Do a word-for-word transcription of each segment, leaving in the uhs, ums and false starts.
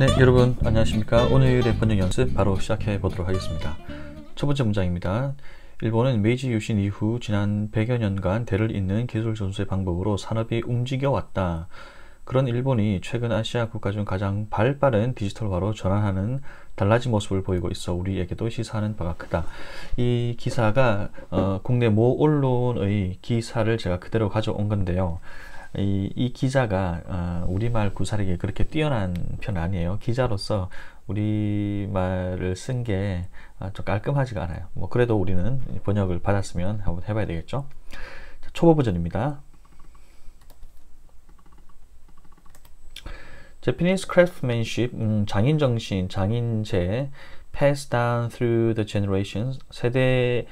네, 여러분 안녕하십니까. 오늘의 번역 연습 바로 시작해 보도록 하겠습니다. 첫 번째 문장입니다. 일본은 메이지 유신 이후 지난 백여 년간 대를 잇는 기술 전수의 방법으로 산업이 움직여왔다. 그런 일본이 최근 아시아 국가 중 가장 발빠른 디지털화로 전환하는 달라진 모습을 보이고 있어 우리에게도 시사하는 바가 크다. 이 기사가 어, 국내 모 언론의 기사를 제가 그대로 가져온 건데요. 이, 이 기자가 어, 우리말 구사력이 그렇게 뛰어난 편은 아니에요. 기자로서 우리말을 쓴 게 좀 깔끔하지가 않아요. 뭐 그래도 우리는 번역을 받았으면 한번 해봐야 되겠죠. 자, 초보 버전입니다. Japanese craftsmanship, 음, 장인 정신, 장인재, passed down through the generations, 세대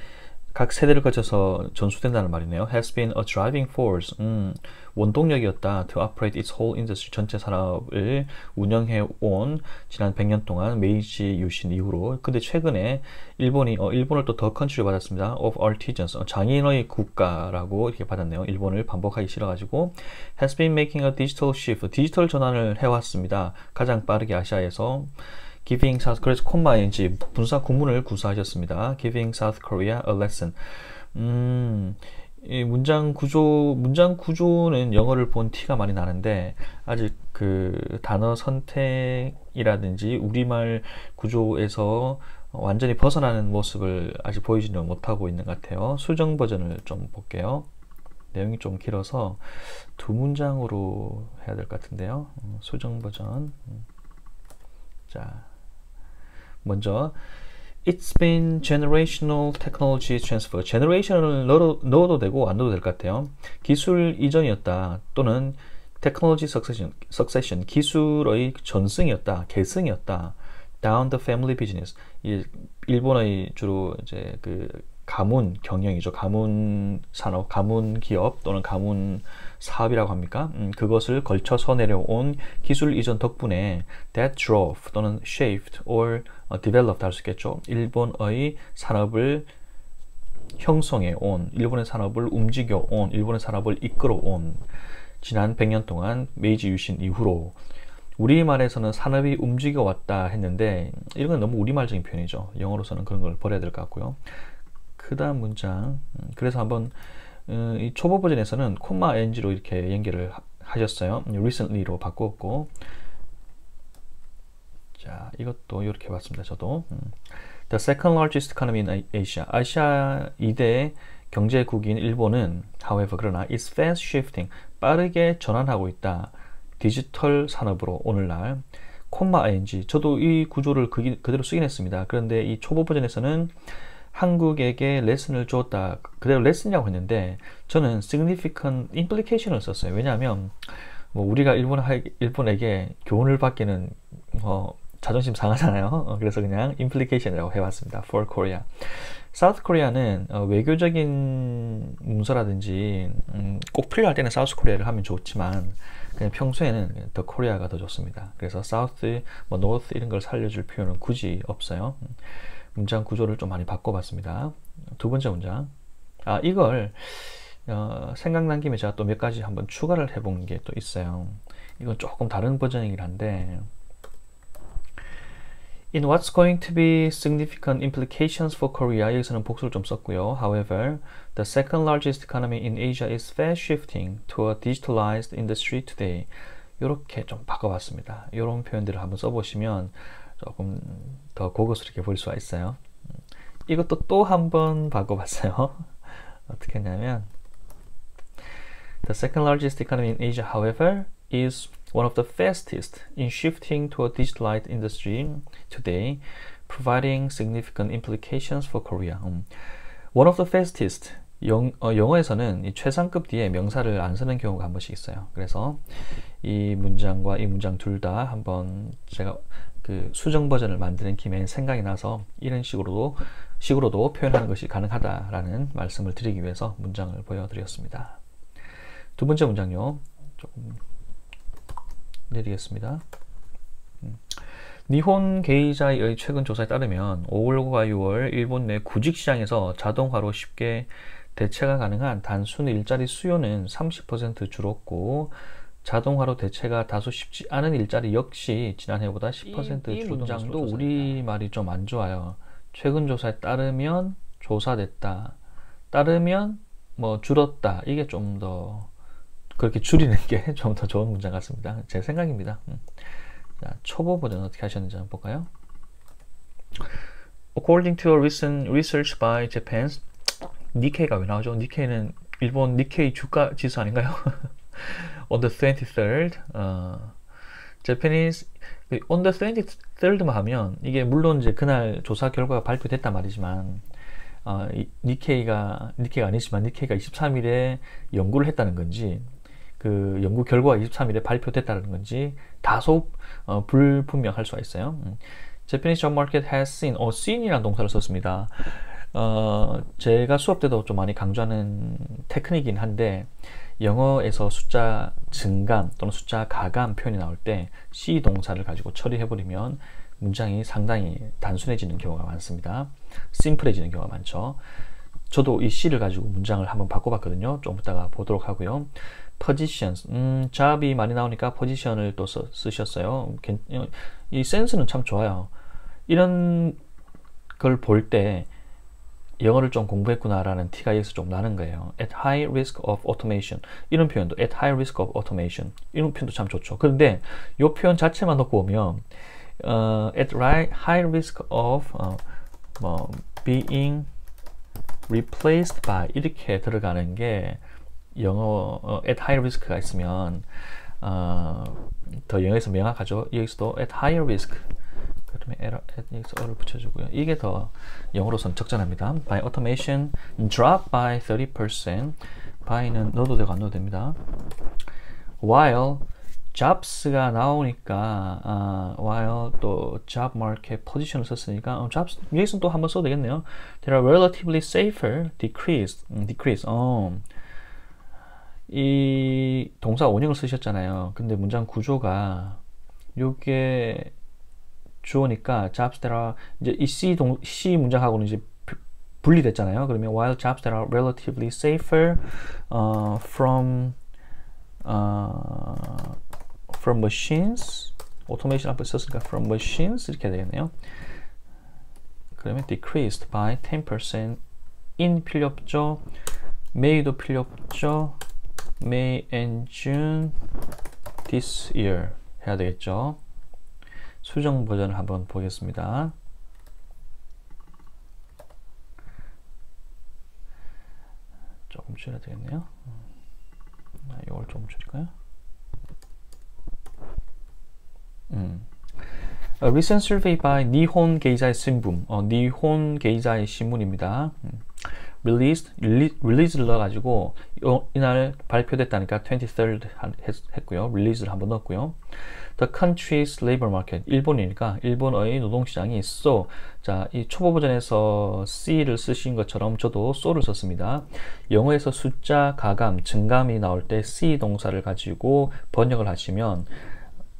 각 세대를 거쳐서 전수된다는 말이네요. has been a driving force, 음, 원동력이었다. to operate its whole industry, 전체 산업을 운영해온 지난 백 년 동안 메이지 유신 이후로. 근데 최근에 일본이 어, 일본을 또 더 컨트리 받았습니다. of artisans, 어, 장인의 국가라고 이렇게 받았네요. 일본을 반복하기 싫어가지고 has been making a digital shift, 디지털 전환을 해왔습니다. 가장 빠르게 아시아에서. Giving South Korea, 콤마 아이엔지 분사 구문을 구사하셨습니다. Giving South Korea a lesson. 음, 이 문장 구조 문장 구조는 영어를 본 티가 많이 나는데 아직 그 단어 선택이라든지 우리말 구조에서 완전히 벗어나는 모습을 아직 보이지는 못하고 있는 것 같아요. 수정 버전을 좀 볼게요. 내용이 좀 길어서 두 문장으로 해야 될 것 같은데요. 수정 버전. 자. 먼저 It's been generational technology transfer. generation을 넣어도, 넣어도 되고 안 넣어도 될 것 같아요. 기술 이전이었다. 또는 technology succession, succession. 기술의 전승이었다. 계승이었다. down the family business. 이 일본의 주로 이제 그 가문 경영이죠. 가문 산업, 가문 기업 또는 가문 사업이라고 합니까? 음, 그것을 걸쳐서 내려온 기술 이전 덕분에 that drove 또는 shaped or developed 할 수 있겠죠. 일본의 산업을 형성해 온, 일본의 산업을 움직여 온, 일본의 산업을 이끌어 온 지난 백 년 동안 메이지 유신 이후로. 우리말에서는 산업이 움직여 왔다 했는데 이런 건 너무 우리말적인 표현이죠. 영어로서는 그런 걸 버려야 될 것 같고요. 그 다음 문장. 그래서 한번 음, 이 초보 버전에서는 콤마 엔지로 이렇게 연결을 하, 하셨어요. recently로 바꾸었고. 자, 이것도 이렇게 봤습니다. 저도. 음. The second largest economy in Asia. 아시아 이 대 경제국인 일본은 however 그러나 is fast shifting. 빠르게 전환하고 있다. 디지털 산업으로 오늘날. 콤마 아이엔지. 저도 이 구조를 그, 그대로 쓰긴 했습니다. 그런데 이 초보 버전에서는 한국에게 레슨을 줬다. 그대로 레슨이라고 했는데 저는 significant implication을 썼어요. 왜냐하면 뭐 우리가 일본, 일본에게 교훈을 받기는 어, 자존심 상하잖아요. 어, 그래서 그냥 implication이라고 해봤습니다. for Korea. South Korea는 어, 외교적인 문서라든지 음, 꼭 필요할 때는 South Korea를 하면 좋지만 그냥 평소에는 the Korea가 더 좋습니다. 그래서 South, 뭐 North 이런 걸 살려줄 필요는 굳이 없어요. 문장 구조를 좀 많이 바꿔봤습니다. 두 번째 문장. 아, 이걸 어, 생각난 김에 제가 또 몇 가지 한번 추가를 해본 게 또 있어요. 이건 조금 다른 버전이긴 한데 In what's going to be significant implications for Korea, 여기서는 복수를 좀 썼고요. However, the second largest economy in Asia is fast shifting to a digitalized industry today. 이렇게 좀 바꿔봤습니다. 이런 표현들을 한번 써보시면 조금 더 고급스럽게 볼 수가 있어요. 이것도 또 한번 바꿔봤어요. 어떻게 했냐면 The second largest economy in Asia, however, is one of the fastest in shifting to a digitalized industry today, providing significant implications for Korea. 음. One of the fastest. 영, 어, 영어에서는 이 최상급 뒤에 명사를 안 쓰는 경우가 한 번씩 있어요. 그래서 이 문장과 이 문장 둘 다 한번 제가 그 수정 버전을 만드는 김에 생각이 나서 이런 식으로도 식으로도 표현하는 것이 가능하다라는 말씀을 드리기 위해서 문장을 보여드렸습니다. 두 번째 문장요. 조금 내리겠습니다. 음. 니혼 게이자이의 최근 조사에 따르면 오월과 유월 일본 내 구직시장에서 자동화로 쉽게 대체가 가능한 단순 일자리 수요는 삼십 퍼센트 줄었고 자동화로 대체가 다소 쉽지 않은 일자리 역시 지난해보다 십 퍼센트 줄어든. 이 문장도 우리말이 좀 안 좋아요. 최근 조사에 따르면 조사됐다, 따르면 뭐 줄었다, 이게 좀 더 그렇게 줄이는 게 좀 더 좋은 문장 같습니다. 제 생각입니다. 자, 초보 버전 어떻게 하셨는지 한번 볼까요? According to a recent research by Japan's 니케이가 왜 나오죠? 니케이는 일본 니케이 주가 지수 아닌가요? On the twenty-third, 어, Japanese on the twenty-third만 하면 이게 물론 이제 그날 조사 결과가 발표됐단 말이지만 어, 니케이가 니케이가 아니지만 니케이가 이십삼 일에 연구를 했다는 건지 그 연구 결과가 이십삼 일에 발표됐다는 건지 다소 어, 불분명할 수가 있어요. 음. Japanese job market has seen, 어, seen이라는 동사를 썼습니다. 어, 제가 수업 때도 좀 많이 강조하는 테크닉이긴 한데 영어에서 숫자 증감 또는 숫자 가감 표현이 나올 때 see 동사를 가지고 처리해버리면 문장이 상당히 단순해지는 경우가 많습니다. 심플해지는 경우가 많죠. 저도 이 see를 가지고 문장을 한번 바꿔봤거든요. 좀 이따가 보도록 하고요. Positions, 음, 잡이 많이 나오니까 position을 또 써, 쓰셨어요. 이 센스는 참 좋아요. 이런 걸 볼 때 영어를 좀 공부했구나라는 티가 여기서 좀 나는 거예요. At high risk of automation, 이런 표현도 at high risk of automation, 이런 표현도 참 좋죠. 그런데 이 표현 자체만 놓고 보면 어, at high risk of 어, 뭐, being replaced by 이렇게 들어가는 게 영어 어, at high risk가 있으면 어, 더 영어에서 명확하죠. 여기서도 at high risk 그러면 error, 여기서 어를 붙여주고요. 이게 더 영어로선 적절합니다. By automation, drop by thirty percent. by는 넣어도 되고 안 넣어도 됩니다. While jobs가 나오니까 아, while 또 job market position을 썼으니까 어, jobs 여기서는 또 한번 써도 되겠네요. There are relatively safer decrease, 음, decrease. 어. 이 동사 원형을 쓰셨잖아요. 근데 문장 구조가 요게 주어니까 jobs that are 이제 이 C 동 C 문장하고는 이제 분리됐잖아요. 그러면 while jobs that are relatively safer uh, from uh, from machines, automation 앞에 썼으니까 from machines 이렇게 되겠네요. 그러면 decreased by ten percent. in 필요 없죠. may도 필요 없죠. May and June this year 해야 되겠죠. 수정 버전을 한번 보겠습니다. 조금 줄여야 되겠네요. 이걸 좀 줄일까요? 음. A recent survey by Nihon Keizai Shimbun, 어, 니혼 게이자이 신문입니다. 음. released, release를 넣어가지고 어, 이날 발표됐다니까 twenty-third 했고요. release를 한번 넣었고요. The country's labor market, 일본이니까 일본의 노동시장이 있어. 자, 이 초보 버전에서 C를 쓰신 것처럼 저도 so를 썼습니다. 영어에서 숫자 가감, 증감이 나올 때 C 동사를 가지고 번역을 하시면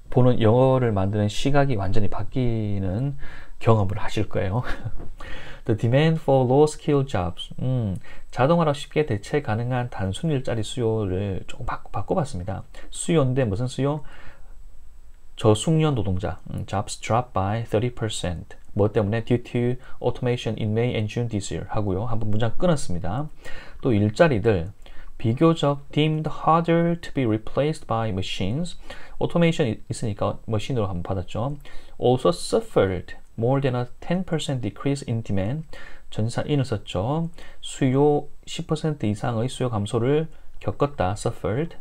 보는 영어를 만드는 시각이 완전히 바뀌는 경험을 하실 거예요. The demand for low-skill jobs, 음, 자동화로 쉽게 대체 가능한 단순 일자리 수요를 조금 바꿔봤습니다. 수요인데 무슨 수요? 저숙련 노동자, 음, jobs dropped by thirty percent. 뭐 때문에? Due to automation in May and June this year 하고요. 한번 문장 끊었습니다. 또 일자리들, 비교적 deemed harder to be replaced by machines. automation 있으니까 머신으로 한번 받았죠. also suffered more than a ten percent decrease in demand. 전치사 in을 썼죠. 수요 십 퍼센트 이상의 수요 감소를 겪었다. suffered.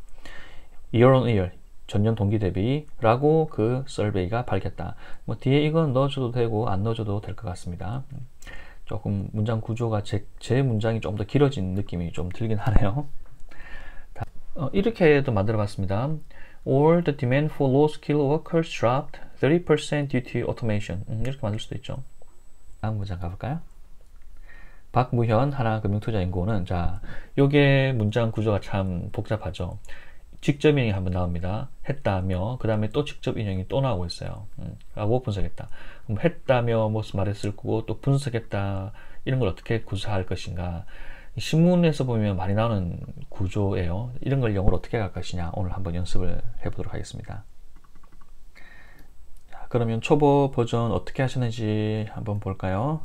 year on year, 전년 동기 대비라고 그 서베이가 밝혔다. 뭐 뒤에 이건 넣어줘도 되고 안 넣어줘도 될 것 같습니다. 조금 문장 구조가 제, 제 문장이 좀 더 길어진 느낌이 좀 들긴 하네요. 어, 이렇게도 만들어봤습니다. or the demand for low-skill workers dropped thirty percent due to automation. 음, 이렇게 만들 수도 있죠. 다음 문장 가볼까요? 박무현 하나금융투자연구원은, 자, 요게 문장 구조가 참 복잡하죠. 직접 인용이 한번 나옵니다. 했다며, 그 다음에 또 직접 인용이 또 나오고 있어요. 음, 아, 뭐 분석했다. 그럼 했다며 무슨 말했을 거고, 또 분석했다. 이런 걸 어떻게 구사할 것인가. 신문에서 보면 많이 나오는 구조예요. 이런 걸 영어로 어떻게 할 것이냐, 오늘 한번 연습을 해보도록 하겠습니다. 자, 그러면 초보 버전 어떻게 하시는지 한번 볼까요?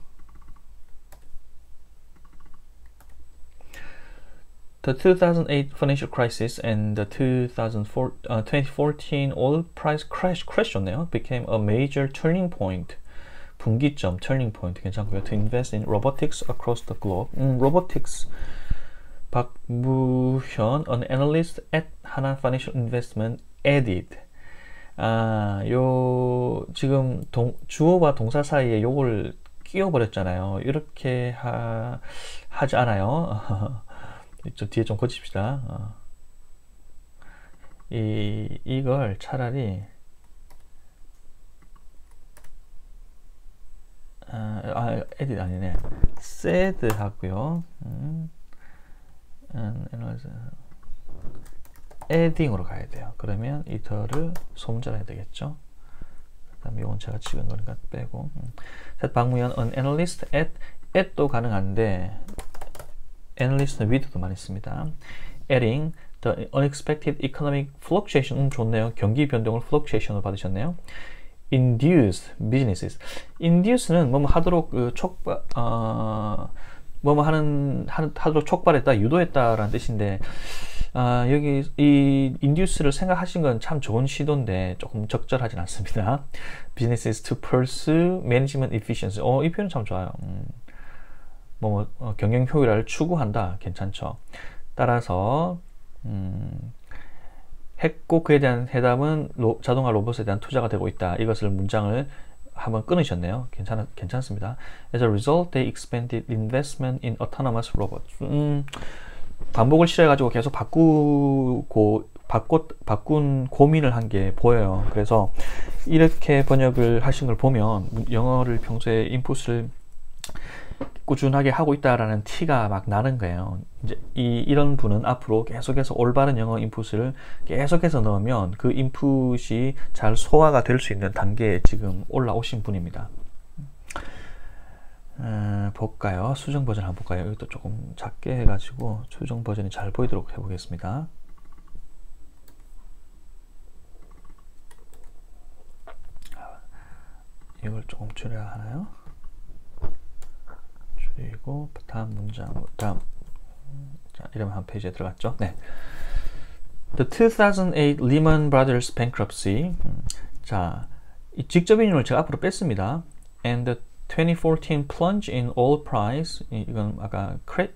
The two thousand eight financial crisis and the twenty fourteen oil price crash, crash였네요. became a major turning point. 분기점, turning point 괜찮고요. To invest in robotics across the globe. 음, robotics. 박무현, an analyst at 하나 Financial Investment, added. 아, 요 지금 동, 주어와 동사 사이에 요걸 끼워버렸잖아요. 이렇게 하, 하지 않아요. 저 뒤에 좀 고칩시다. 어. 이, 이걸 차라리 아, 아 edit 아니네. said 하고요. 음. adding으로 가야 돼요. 그러면 이터를 소문자로 해야 되겠죠. 그다음에 이건 제가 찍은 거니까 빼고. 자, 박무현 an analyst at at도 가능한데 analyst는 with도 많이 씁니다. adding the unexpected economic fluctuation. 음, 좋네요. 경기 변동을 fluctuation으로 받으셨네요. induce businesses. induce는 뭐뭐 하도록 그 촉발, 어, 뭐뭐 하는, 하도록 촉발했다, 유도했다라는 뜻인데, 아, 여기 이 induce를 생각하신 건 참 좋은 시도인데 조금 적절하진 않습니다. businesses to pursue management efficiency. 어, 이 표현 참 좋아요. 음. 뭐, 어, 경영 효율화를 추구한다. 괜찮죠. 따라서 음, 했고 그에 대한 해답은 로, 자동화 로봇에 대한 투자가 되고 있다. 이것을 문장을 한번 끊으셨네요. 괜찮, 괜찮습니다. As a result, they expanded investment in autonomous robots. 음, 반복을 실어가지고 계속 바꾸고 바꾸, 바꾼 고민을 한 게 보여요. 그래서 이렇게 번역을 하신 걸 보면 영어를 평소에 인풋을 꾸준하게 하고 있다라는 티가 막 나는 거예요. 이제 이, 이런 분은 앞으로 계속해서 올바른 영어 인풋을 계속해서 넣으면 그 인풋이 잘 소화가 될 수 있는 단계에 지금 올라오신 분입니다. 음, 볼까요? 수정 버전 한번 볼까요? 이것도 조금 작게 해가지고 수정 버전이 잘 보이도록 해보겠습니다. 이걸 조금 줄여야 하나요? 그리고 다음 문장, 다음. 자, 이러면 한 페이지에 들어갔죠. 네. The two thousand eight Lehman Brothers bankruptcy. 자, 이 직접인 인을 제가 앞으로 뺐습니다. And the twenty fourteen plunge in oil price. 이건 아까 크래,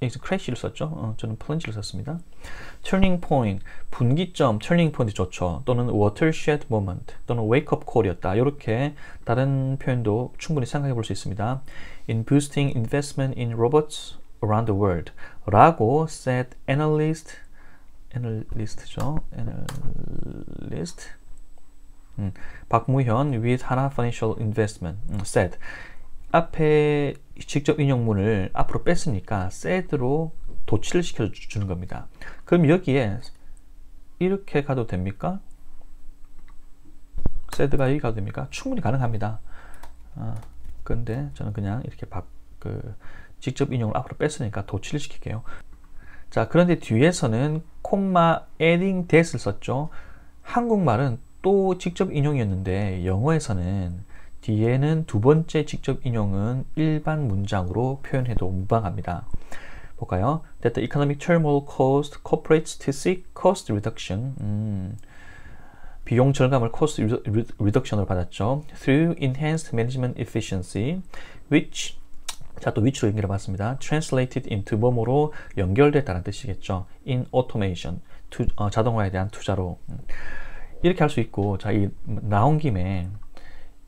여기서 crash를 썼죠. 어, 저는 plunge를 썼습니다. Turning point, 분기점, turning point 좋죠. 또는 watershed moment, 또는 wake up call이었다. 이렇게 다른 표현도 충분히 생각해 볼 수 있습니다. In boosting investment in robots around the world, 라고 said analyst, analyst죠, analyst. 음, 박무현 with 하나 Financial Investment, 음, said. 앞에 직접 인용문을 앞으로 뺐으니까 said로 도치를 시켜주는 겁니다. 그럼 여기에 이렇게 가도 됩니까? said가 여기 가도 됩니까? 충분히 가능합니다. 아, 근데 저는 그냥 이렇게 박, 그 직접 인용을 앞으로 뺐으니까 도치를 시킬게요. 자, 그런데 뒤에서는 콤마 adding that을 썼죠. 한국말은 또 직접 인용이었는데 영어에서는 뒤에는 두 번째 직접 인용은 일반 문장으로 표현해도 무방합니다. 볼까요? That the economic turmoil caused corporates to seek cost reduction. 음, 비용 절감을 cost reduction으로 받았죠. Through enhanced management efficiency, which, 자, 또 which로 연결해 봤습니다. Translated into 뭐뭐로 연결됐다는 뜻이겠죠. In automation, 투, 어, 자동화에 대한 투자로. 음, 이렇게 할 수 있고, 자, 이 나온 김에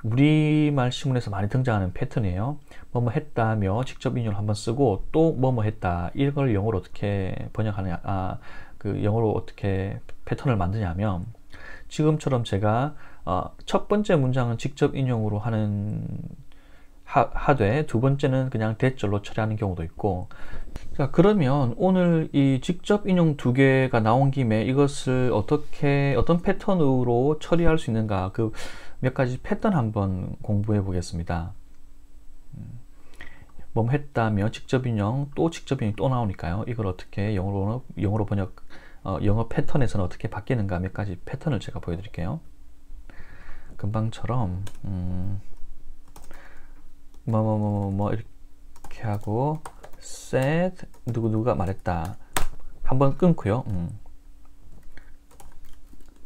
우리말 신문에서 많이 등장하는 패턴이에요. 뭐뭐 했다며 직접 인용을 한번 쓰고 또 뭐뭐 했다. 이걸 영어로 어떻게 번역하느냐, 아, 그 영어로 어떻게 패턴을 만드냐면 지금처럼 제가 어, 첫 번째 문장은 직접 인용으로 하는 하, 하되 두 번째는 그냥 대절로 처리하는 경우도 있고. 자, 그러면 오늘 이 직접 인용 두 개가 나온 김에 이것을 어떻게 어떤 패턴으로 처리할 수 있는가, 그 몇 가지 패턴 한번 공부해 보겠습니다. 뭐 했다며 직접인용 또 직접인용 또 나오니까요. 이걸 어떻게 영어로, 영어로 번역, 어, 영어 패턴에서는 어떻게 바뀌는가 몇 가지 패턴을 제가 보여드릴게요. 금방처럼 음, 뭐, 뭐, 뭐, 뭐 이렇게 하고 said 누구 누가 말했다 한번 끊고요. 음.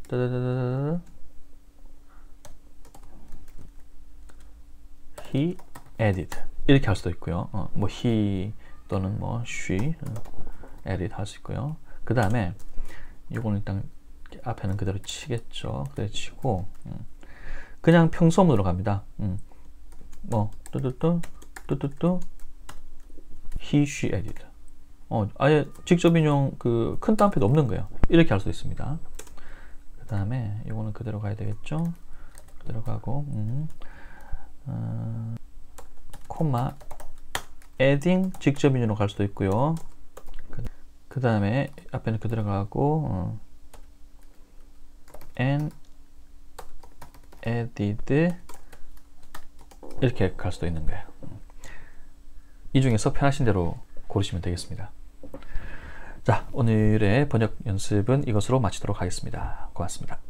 따다다다다. he added 이렇게 할 수도 있고요. 어, 뭐 he 또는 뭐 she added 할 수 있고요. 그 다음에 요거는 일단 앞에는 그대로 치겠죠. 그대로 치고 음. 그냥 평소문으로 갑니다. 음. 뭐 뚜뚜뚜 뚜뚜뚜 he she added 어, 아예 직접 인용 그 큰 따옴표도 없는 거예요. 이렇게 할 수도 있습니다. 그 다음에 요거는 그대로 가야 되겠죠. 그대로 가고 음. 어, 콤마 adding 직접 인용으로 갈 수도 있고요. 그 다음에 앞에는 그대로 가고 어, and added 이렇게 갈 수도 있는 거예요. 이 중에서 편하신 대로 고르시면 되겠습니다. 자, 오늘의 번역 연습은 이것으로 마치도록 하겠습니다. 고맙습니다.